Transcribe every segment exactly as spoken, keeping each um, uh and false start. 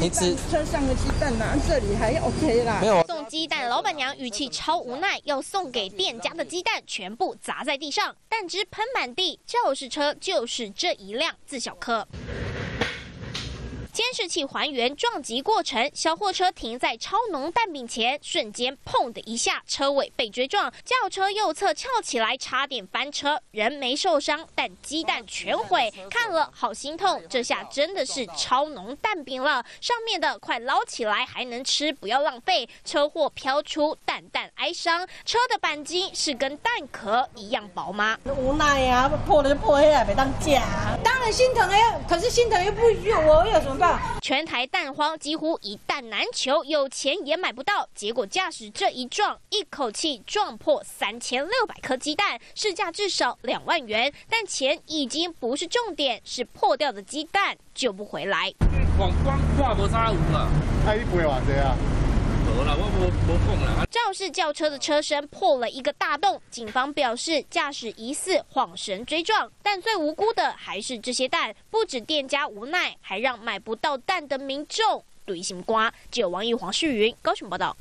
你只上个鸡蛋拿、啊、这里还 OK 啦。没有送鸡蛋，老板娘语气超无奈，要送给店家的鸡蛋全部砸在地上，蛋汁喷满地，肇事车就是这一辆自小客。 监视器还原撞击过程，小货车停在超浓蛋饼前，瞬间砰的一下，车尾被追撞，轿车右侧翘起来，差点翻车，人没受伤，但鸡蛋全毁，看了好心痛。这下真的是超浓蛋饼了，上面的快捞起来，还能吃，不要浪费。车祸飘出淡淡哀伤，车的钣金是跟蛋壳一样薄吗？无奈啊，破了就破了，没当假。当然心疼哎，可是心疼又不一样，我有什么？ 全台蛋荒几乎一蛋难求，有钱也买不到。结果驾驶这一撞，一口气撞破三千六百颗鸡蛋，市价至少两万元。但钱已经不是重点，是破掉的鸡蛋救不回来。光光挂无差有啦，哎，你赔偌济啊？无啦，我无无讲啦。肇事轿车的车身破了一个大洞，警方表示驾驶疑似晃神追撞。 但最无辜的还是这些蛋，不止店家无奈，还让买不到蛋的民众堆心瓜。记者王毅、黄世云高雄报道。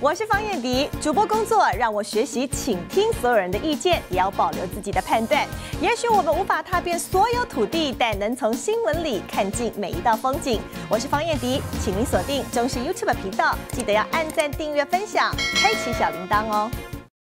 我是方艳迪，主播工作让我学习倾听所有人的意见，也要保留自己的判断。也许我们无法踏遍所有土地，但能从新闻里看尽每一道风景。我是方艳迪，请您锁定中视 YouTube 频道，记得要按赞、订阅、分享，开启小铃铛哦。